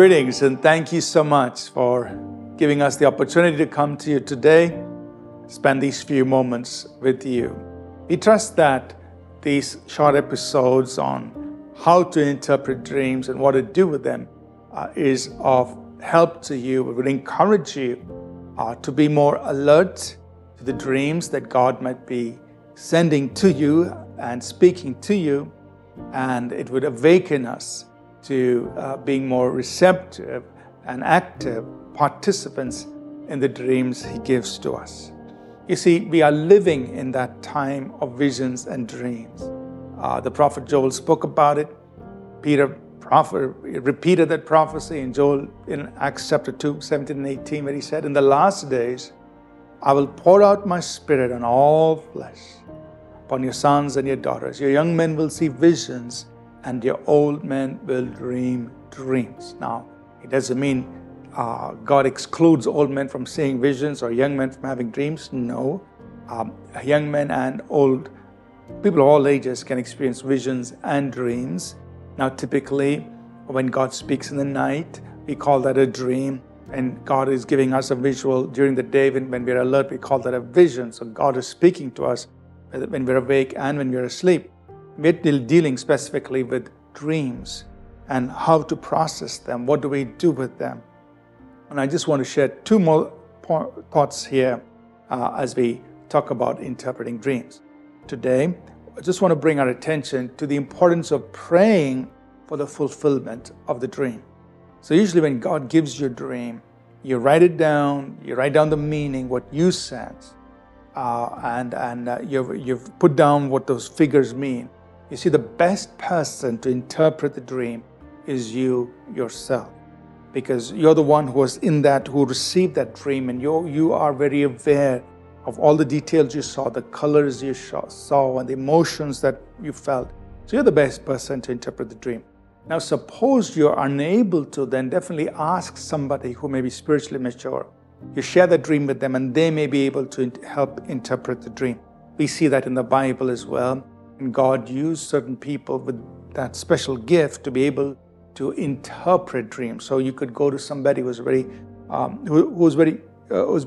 Greetings, and thank you so much for giving us the opportunity to come to you today, spend these few moments with you. We trust that these short episodes on how to interpret dreams and what to do with them is of help to you. We would encourage you to be more alert to the dreams that God might be sending to you and speaking to you, and it would awaken us to being more receptive and active participants in the dreams He gives to us. You see, we are living in that time of visions and dreams. The prophet Joel spoke about it. Peter repeated that prophecy in Joel in Acts chapter 2, 17 and 18, where he said, "In the last days, I will pour out my Spirit on all flesh, upon your sons and your daughters. Your young men will see visions, and your old men will dream dreams." Now, it doesn't mean God excludes old men from seeing visions or young men from having dreams. No. Young men and old people of all ages can experience visions and dreams. Now, typically, when God speaks in the night, we call that a dream. And God is giving us a visual during the day when we're alert. We call that a vision. So God is speaking to us when we're awake and when we're asleep. We're dealing specifically with dreams and how to process them. What do we do with them? And I just want to share two more thoughts here as we talk about interpreting dreams. Today, I just want to bring our attention to the importance of praying for the fulfillment of the dream. So usually when God gives you a dream, you write down the meaning, what you sense, and you've put down what those figures mean. You see, the best person to interpret the dream is you yourself, because you're the one who was in that, who received that dream, and you are very aware of all the details you saw, the colors you saw, and the emotions that you felt. So you're the best person to interpret the dream. Now, suppose you're unable to, then definitely ask somebody who may be spiritually mature. You share the dream with them, and they may be able to help interpret the dream. We see that in the Bible as well. And God used certain people with that special gift to be able to interpret dreams. So you could go to somebody who's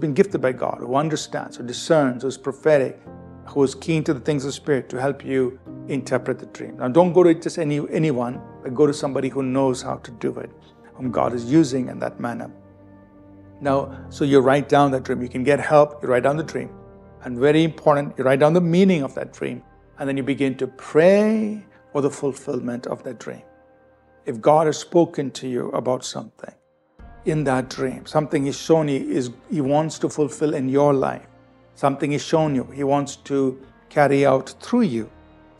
been gifted by God, who understands, who discerns, who's prophetic, who is keen to the things of the Spirit, to help you interpret the dream. Now, don't go to just anyone, but go to somebody who knows how to do it, whom God is using in that manner. Now, so you write down that dream. You can get help. You write down the dream. And very important, you write down the meaning of that dream. And then you begin to pray for the fulfillment of that dream. If God has spoken to you about something in that dream, something He's shown you is He wants to fulfill in your life, something He's shown you He wants to carry out through you,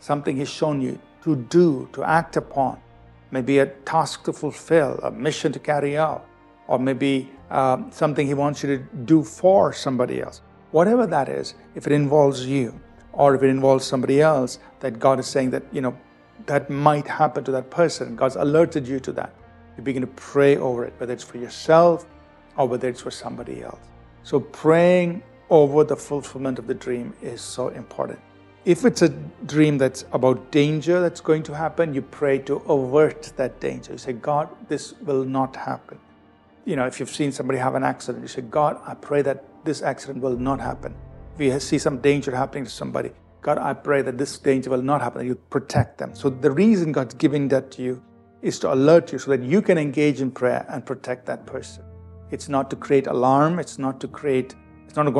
something He's shown you to do, to act upon, maybe a task to fulfill, a mission to carry out, or maybe something He wants you to do for somebody else. Whatever that is, if it involves you or if it involves somebody else, that God is saying that, that might happen to that person. God's alerted you to that. You begin to pray over it, whether it's for yourself or whether it's for somebody else. So praying over the fulfillment of the dream is so important. If it's a dream that's about danger that's going to happen, you pray to avert that danger. You say, God, this will not happen. If you've seen somebody have an accident, you say, God, I pray that this accident will not happen. If you see some danger happening to somebody, God, I pray that this danger will not happen, that you protect them. So the reason God's giving that to you is to alert you so that you can engage in prayer and protect that person. It's not to create alarm. It's not to go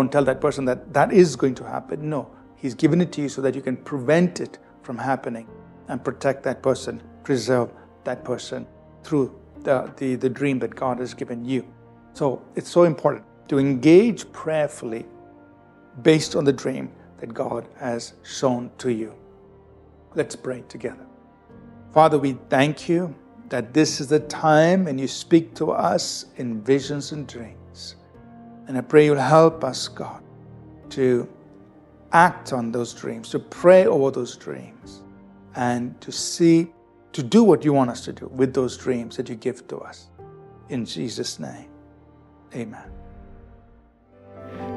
and tell that person that is going to happen. No, He's given it to you so that you can prevent it from happening and protect that person, preserve that person through the dream that God has given you. So it's so important to engage prayerfully based on the dream that God has shown to you. Let's pray together. Father, we thank You that this is the time when You speak to us in visions and dreams. And I pray You'll help us, God, to act on those dreams, to pray over those dreams, and to do what You want us to do with those dreams that You give to us. In Jesus' name, amen.